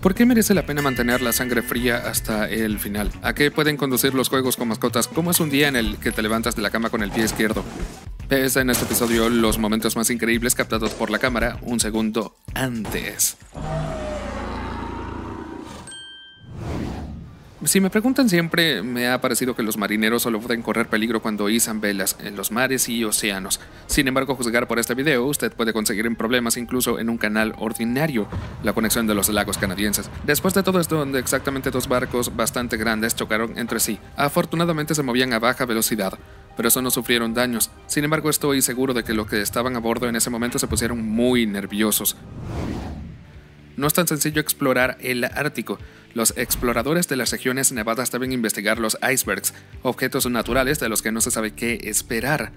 ¿Por qué merece la pena mantener la sangre fría hasta el final? ¿A qué pueden conducir los juegos con mascotas? ¿Cómo es un día en el que te levantas de la cama con el pie izquierdo? Ves en este episodio los momentos más increíbles captados por la cámara un segundo antes. Si me preguntan, siempre me ha parecido que los marineros solo pueden correr peligro cuando izan velas en los mares y océanos. Sin embargo, juzgar por este video, usted puede conseguir en problemas incluso en un canal ordinario la conexión de los lagos canadienses. Después de todo esto, donde exactamente dos barcos bastante grandes chocaron entre sí. Afortunadamente se movían a baja velocidad, pero eso no sufrieron daños. Sin embargo, estoy seguro de que los que estaban a bordo en ese momento se pusieron muy nerviosos. No es tan sencillo explorar el Ártico. Los exploradores de las regiones nevadas deben investigar los icebergs, objetos naturales de los que no se sabe qué esperar.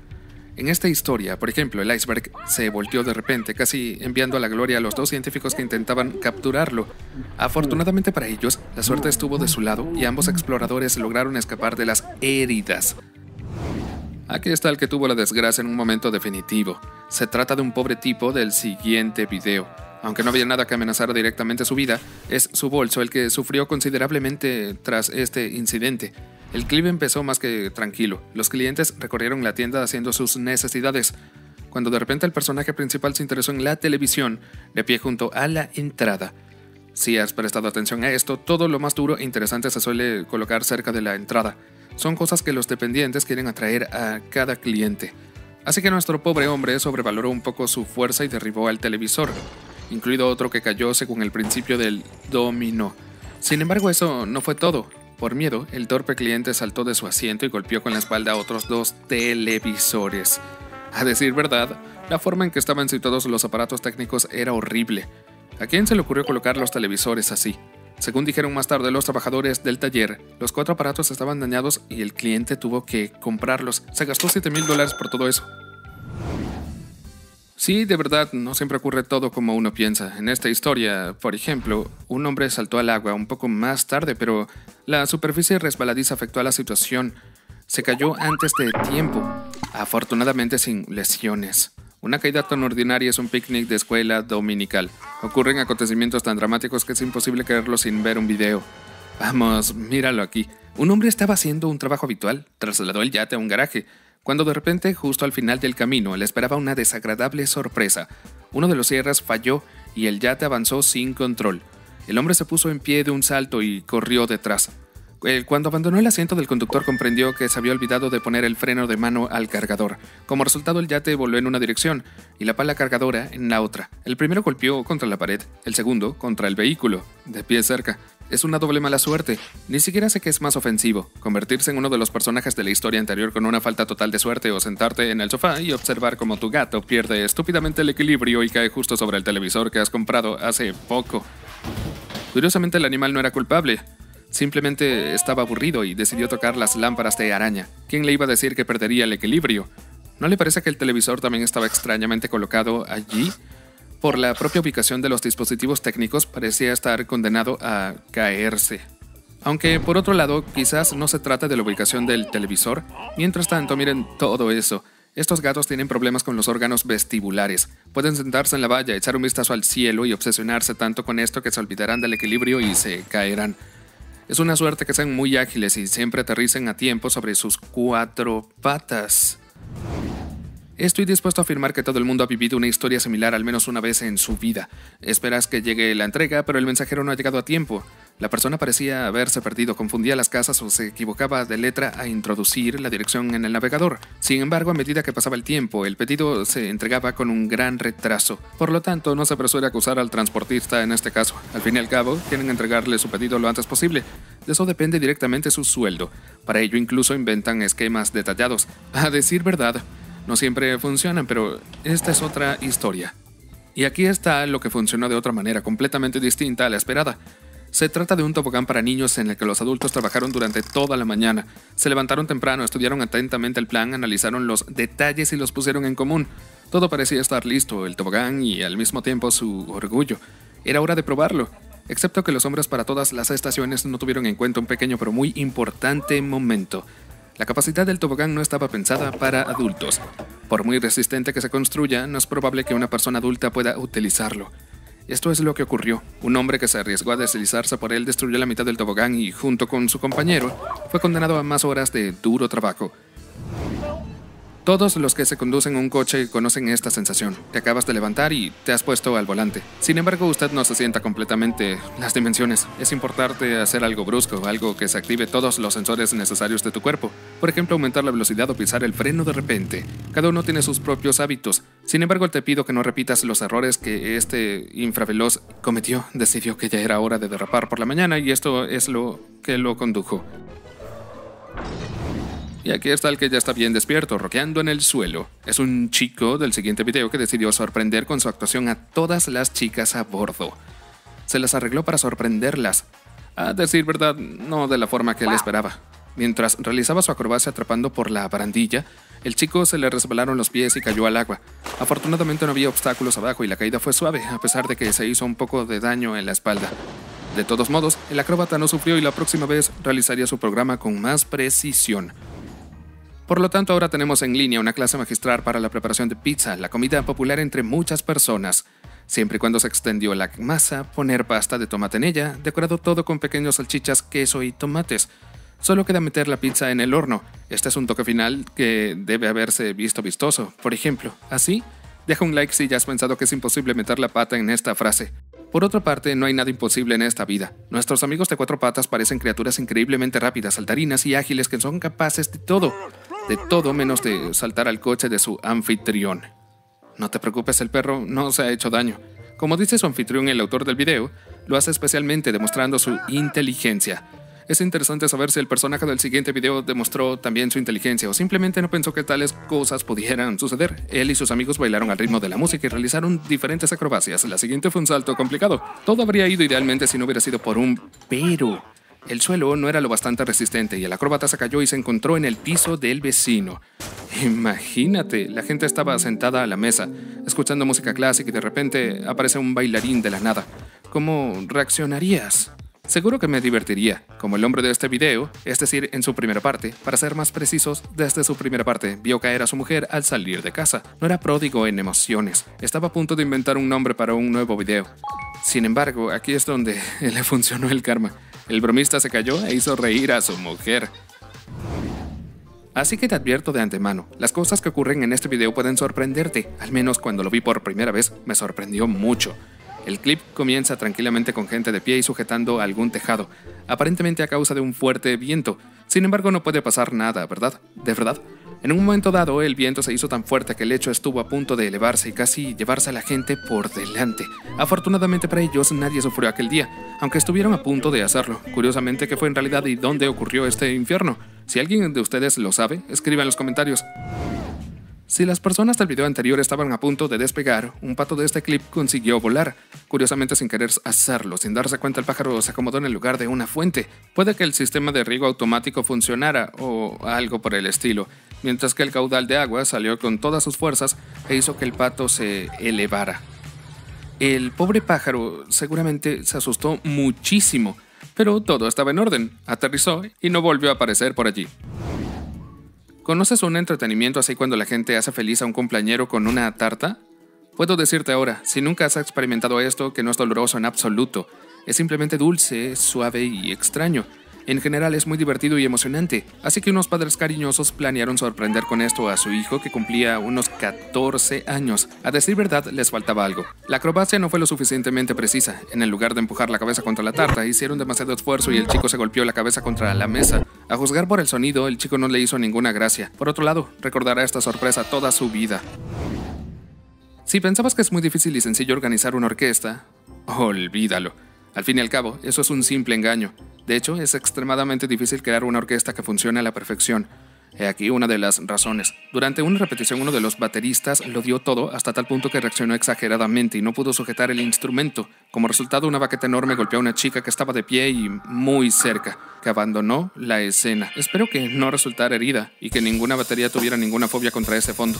En esta historia, por ejemplo, el iceberg se volteó de repente, casi enviando a la gloria a los dos científicos que intentaban capturarlo. Afortunadamente para ellos, la suerte estuvo de su lado y ambos exploradores lograron escapar de las heridas. Aquí está el que tuvo la desgracia en un momento definitivo. Se trata de un pobre tipo del siguiente video. Aunque no había nada que amenazara directamente su vida, es su bolso el que sufrió considerablemente tras este incidente. El clip empezó más que tranquilo. Los clientes recorrieron la tienda haciendo sus necesidades, cuando de repente el personaje principal se interesó en la televisión, de pie junto a la entrada. Si has prestado atención a esto, todo lo más duro e interesante se suele colocar cerca de la entrada. Son cosas que los dependientes quieren atraer a cada cliente. Así que nuestro pobre hombre sobrevaloró un poco su fuerza y derribó al televisor, incluido otro que cayó según el principio del dominó. Sin embargo, eso no fue todo. Por miedo, el torpe cliente saltó de su asiento y golpeó con la espalda a otros dos televisores. A decir verdad, la forma en que estaban situados los aparatos técnicos era horrible. ¿A quién se le ocurrió colocar los televisores así? Según dijeron más tarde los trabajadores del taller, los 4 aparatos estaban dañados y el cliente tuvo que comprarlos. Se gastó $7,000 por todo eso. Sí, de verdad, no siempre ocurre todo como uno piensa. En esta historia, por ejemplo, un hombre saltó al agua un poco más tarde, pero la superficie resbaladiza afectó a la situación. Se cayó antes de tiempo, afortunadamente sin lesiones. Una caída tan ordinaria es un picnic de escuela dominical. Ocurren acontecimientos tan dramáticos que es imposible creerlo sin ver un video. Vamos, míralo aquí. Un hombre estaba haciendo un trabajo habitual, trasladó el yate a un garaje, cuando de repente, justo al final del camino, le esperaba una desagradable sorpresa. Uno de los cierres falló y el yate avanzó sin control. El hombre se puso en pie de un salto y corrió detrás. Cuando abandonó el asiento del conductor, comprendió que se había olvidado de poner el freno de mano al cargador. Como resultado, el yate voló en una dirección y la pala cargadora en la otra. El primero golpeó contra la pared, el segundo contra el vehículo, de pie cerca. Es una doble mala suerte. Ni siquiera sé qué es más ofensivo, convertirse en uno de los personajes de la historia anterior con una falta total de suerte, o sentarte en el sofá y observar cómo tu gato pierde estúpidamente el equilibrio y cae justo sobre el televisor que has comprado hace poco. Curiosamente, el animal no era culpable. Simplemente estaba aburrido y decidió tocar las lámparas de araña. ¿Quién le iba a decir que perdería el equilibrio? ¿No le parece que el televisor también estaba extrañamente colocado allí? Por la propia ubicación de los dispositivos técnicos, parecía estar condenado a caerse. Aunque, por otro lado, quizás no se trata de la ubicación del televisor. Mientras tanto, miren todo eso. Estos gatos tienen problemas con los órganos vestibulares. Pueden sentarse en la valla, echar un vistazo al cielo y obsesionarse tanto con esto que se olvidarán del equilibrio y se caerán. Es una suerte que sean muy ágiles y siempre aterricen a tiempo sobre sus 4 patas. Estoy dispuesto a afirmar que todo el mundo ha vivido una historia similar al menos una vez en su vida. Esperas que llegue la entrega, pero el mensajero no ha llegado a tiempo. La persona parecía haberse perdido, confundía las casas o se equivocaba de letra a introducir la dirección en el navegador. Sin embargo, a medida que pasaba el tiempo, el pedido se entregaba con un gran retraso. Por lo tanto, no se apresure a acusar al transportista en este caso. Al fin y al cabo, quieren entregarle su pedido lo antes posible. De eso depende directamente su sueldo. Para ello, incluso inventan esquemas detallados. A decir verdad, no siempre funcionan, pero esta es otra historia. Y aquí está lo que funcionó de otra manera, completamente distinta a la esperada. Se trata de un tobogán para niños en el que los adultos trabajaron durante toda la mañana. Se levantaron temprano, estudiaron atentamente el plan, analizaron los detalles y los pusieron en común. Todo parecía estar listo, el tobogán y al mismo tiempo su orgullo. Era hora de probarlo, excepto que los hombres para todas las estaciones no tuvieron en cuenta un pequeño pero muy importante momento. La capacidad del tobogán no estaba pensada para adultos. Por muy resistente que se construya, no es probable que una persona adulta pueda utilizarlo. Esto es lo que ocurrió. Un hombre que se arriesgó a deslizarse por él destruyó la mitad del tobogán y, junto con su compañero, fue condenado a más horas de duro trabajo. Todos los que se conducen a un coche conocen esta sensación. Te acabas de levantar y te has puesto al volante. Sin embargo, usted no se sienta completamente. Las dimensiones. Es importante hacer algo brusco, algo que se active todos los sensores necesarios de tu cuerpo. Por ejemplo, aumentar la velocidad o pisar el freno de repente. Cada uno tiene sus propios hábitos. Sin embargo, te pido que no repitas los errores que este infraveloz cometió. Decidió que ya era hora de derrapar por la mañana y esto es lo que lo condujo. Y aquí está el que ya está bien despierto, roqueando en el suelo. Es un chico del siguiente video que decidió sorprender con su actuación a todas las chicas a bordo. Se las arregló para sorprenderlas. A decir verdad, no de la forma que él esperaba. Mientras realizaba su acrobacia atrapando por la barandilla, el chico se le resbalaron los pies y cayó al agua. Afortunadamente no había obstáculos abajo y la caída fue suave, a pesar de que se hizo un poco de daño en la espalda. De todos modos, el acróbata no sufrió y la próxima vez realizaría su programa con más precisión. Por lo tanto, ahora tenemos en línea una clase magistral para la preparación de pizza, la comida popular entre muchas personas. Siempre y cuando se extendió la masa, poner pasta de tomate en ella, decorado todo con pequeños salchichas, queso y tomates. Solo queda meter la pizza en el horno. Este es un toque final que debe haberse visto vistoso. Por ejemplo, así. Deja un like si ya has pensado que es imposible meter la pata en esta frase. Por otra parte, no hay nada imposible en esta vida. Nuestros amigos de cuatro patas parecen criaturas increíblemente rápidas, saltarinas y ágiles que son capaces de todo. De todo menos de saltar al coche de su anfitrión. No te preocupes, el perro no se ha hecho daño. Como dice su anfitrión, el autor del video, lo hace especialmente demostrando su inteligencia. Es interesante saber si el personaje del siguiente video demostró también su inteligencia o simplemente no pensó que tales cosas pudieran suceder. Él y sus amigos bailaron al ritmo de la música y realizaron diferentes acrobacias. La siguiente fue un salto complicado. Todo habría ido idealmente si no hubiera sido por un pero. El suelo no era lo bastante resistente y el acróbata se cayó y se encontró en el piso del vecino. Imagínate, la gente estaba sentada a la mesa, escuchando música clásica y de repente aparece un bailarín de la nada. ¿Cómo reaccionarías? Seguro que me divertiría, como el hombre de este video, es decir, en su primera parte. Para ser más precisos, desde su primera parte, vio caer a su mujer al salir de casa. No era pródigo en emociones. Estaba a punto de inventar un nombre para un nuevo video. Sin embargo, aquí es donde le funcionó el karma. El bromista se cayó e hizo reír a su mujer. Así que te advierto de antemano, las cosas que ocurren en este video pueden sorprenderte. Al menos cuando lo vi por primera vez, me sorprendió mucho. El clip comienza tranquilamente con gente de pie y sujetando algún tejado, aparentemente a causa de un fuerte viento. Sin embargo, no puede pasar nada, ¿verdad? ¿De verdad? En un momento dado, el viento se hizo tan fuerte que el lecho estuvo a punto de elevarse y casi llevarse a la gente por delante. Afortunadamente para ellos, nadie sufrió aquel día, aunque estuvieron a punto de hacerlo. Curiosamente, ¿qué fue en realidad y dónde ocurrió este infierno? Si alguien de ustedes lo sabe, escriba en los comentarios. Si las personas del video anterior estaban a punto de despegar, un pato de este clip consiguió volar. Curiosamente, sin querer hacerlo, sin darse cuenta, el pájaro se acomodó en el lugar de una fuente. Puede que el sistema de riego automático funcionara o algo por el estilo, mientras que el caudal de agua salió con todas sus fuerzas e hizo que el pato se elevara. El pobre pájaro seguramente se asustó muchísimo, pero todo estaba en orden. Aterrizó y no volvió a aparecer por allí. ¿Conoces un entretenimiento así cuando la gente hace feliz a un cumpleañero con una tarta? Puedo decirte ahora, si nunca has experimentado esto, que no es doloroso en absoluto. Es simplemente dulce, suave y extraño. En general es muy divertido y emocionante, así que unos padres cariñosos planearon sorprender con esto a su hijo que cumplía unos 14 años. A decir verdad, les faltaba algo. La acrobacia no fue lo suficientemente precisa. En el lugar de empujar la cabeza contra la tarta, hicieron demasiado esfuerzo y el chico se golpeó la cabeza contra la mesa. A juzgar por el sonido, el chico no le hizo ninguna gracia. Por otro lado, recordará esta sorpresa toda su vida. Si pensabas que es muy difícil y sencillo organizar una orquesta, olvídalo. Al fin y al cabo, eso es un simple engaño. De hecho, es extremadamente difícil crear una orquesta que funcione a la perfección. He aquí una de las razones. Durante una repetición, uno de los bateristas lo dio todo hasta tal punto que reaccionó exageradamente y no pudo sujetar el instrumento. Como resultado, una baqueta enorme golpeó a una chica que estaba de pie y muy cerca, que abandonó la escena. Espero que no resultara herida y que ninguna batería tuviera ninguna fobia contra ese fondo.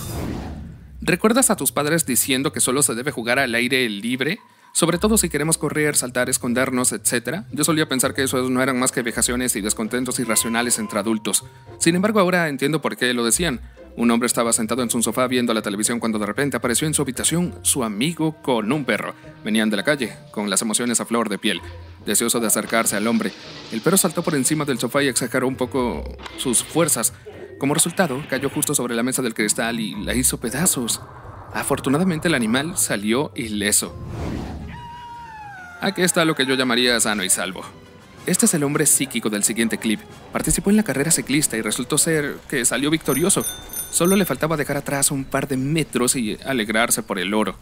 ¿Recuerdas a tus padres diciendo que solo se debe jugar al aire libre? Sobre todo si queremos correr, saltar, escondernos, etc. Yo solía pensar que eso no eran más que vejaciones y descontentos irracionales entre adultos. Sin embargo, ahora entiendo por qué lo decían. Un hombre estaba sentado en su sofá viendo la televisión cuando de repente apareció en su habitación su amigo con un perro. Venían de la calle, con las emociones a flor de piel. Deseoso de acercarse al hombre, el perro saltó por encima del sofá y exageró un poco sus fuerzas. Como resultado, cayó justo sobre la mesa del cristal y la hizo pedazos. Afortunadamente, el animal salió ileso. Aquí está lo que yo llamaría sano y salvo. Este es el hombre psíquico del siguiente clip. Participó en la carrera ciclista y resultó ser que salió victorioso. Solo le faltaba dejar atrás un par de metros y alegrarse por el oro.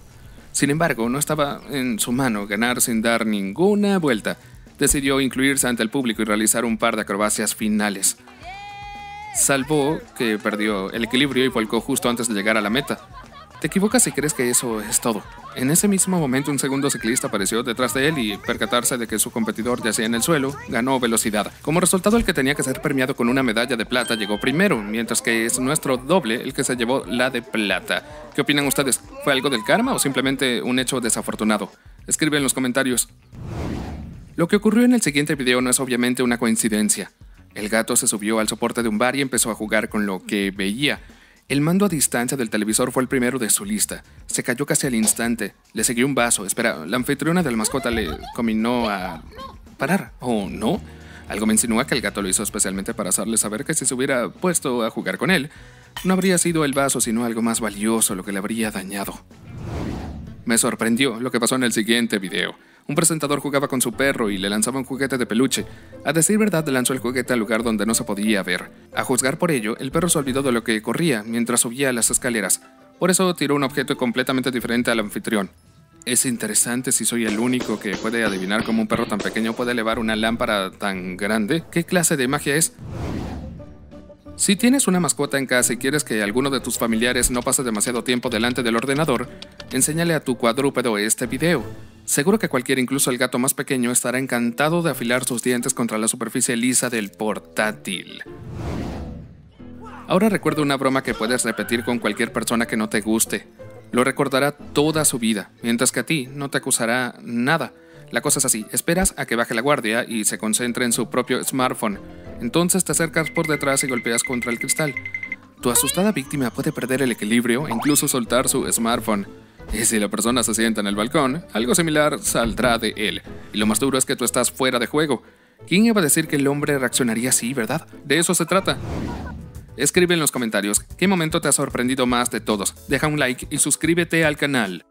Sin embargo, no estaba en su mano ganar sin dar ninguna vuelta. Decidió incluirse ante el público y realizar un par de acrobacias finales. Salvo que perdió el equilibrio y volcó justo antes de llegar a la meta. Te equivocas si crees que eso es todo. En ese mismo momento, un segundo ciclista apareció detrás de él y, percatarse de que su competidor yacía en el suelo, ganó velocidad. Como resultado, el que tenía que ser premiado con una medalla de plata llegó primero, mientras que es nuestro doble el que se llevó la de plata. ¿Qué opinan ustedes? ¿Fue algo del karma o simplemente un hecho desafortunado? Escribe en los comentarios. Lo que ocurrió en el siguiente video no es obviamente una coincidencia. El gato se subió al soporte de un bar y empezó a jugar con lo que veía. El mando a distancia del televisor fue el primero de su lista. Se cayó casi al instante. Le siguió un vaso. Espera, la anfitriona del mascota le combinó a parar, ¿o no? Algo me insinúa que el gato lo hizo especialmente para hacerle saber que si se hubiera puesto a jugar con él, no habría sido el vaso sino algo más valioso lo que le habría dañado. Me sorprendió lo que pasó en el siguiente video. Un presentador jugaba con su perro y le lanzaba un juguete de peluche. A decir verdad, lanzó el juguete al lugar donde no se podía ver. A juzgar por ello, el perro se olvidó de lo que corría mientras subía las escaleras. Por eso tiró un objeto completamente diferente al anfitrión. Es interesante si soy el único que puede adivinar cómo un perro tan pequeño puede elevar una lámpara tan grande. ¿Qué clase de magia es? Si tienes una mascota en casa y quieres que alguno de tus familiares no pase demasiado tiempo delante del ordenador, enséñale a tu cuadrúpedo este video. Seguro que cualquiera, incluso el gato más pequeño, estará encantado de afilar sus dientes contra la superficie lisa del portátil. Ahora recuerda una broma que puedes repetir con cualquier persona que no te guste. Lo recordará toda su vida, mientras que a ti no te acusará nada. La cosa es así, esperas a que baje la guardia y se concentre en su propio smartphone. Entonces te acercas por detrás y golpeas contra el cristal. Tu asustada víctima puede perder el equilibrio e incluso soltar su smartphone. Y si la persona se sienta en el balcón, algo similar saldrá de él. Y lo más duro es que tú estás fuera de juego. ¿Quién iba a decir que el hombre reaccionaría así, verdad? De eso se trata. Escribe en los comentarios qué momento te ha sorprendido más de todos. Deja un like y suscríbete al canal.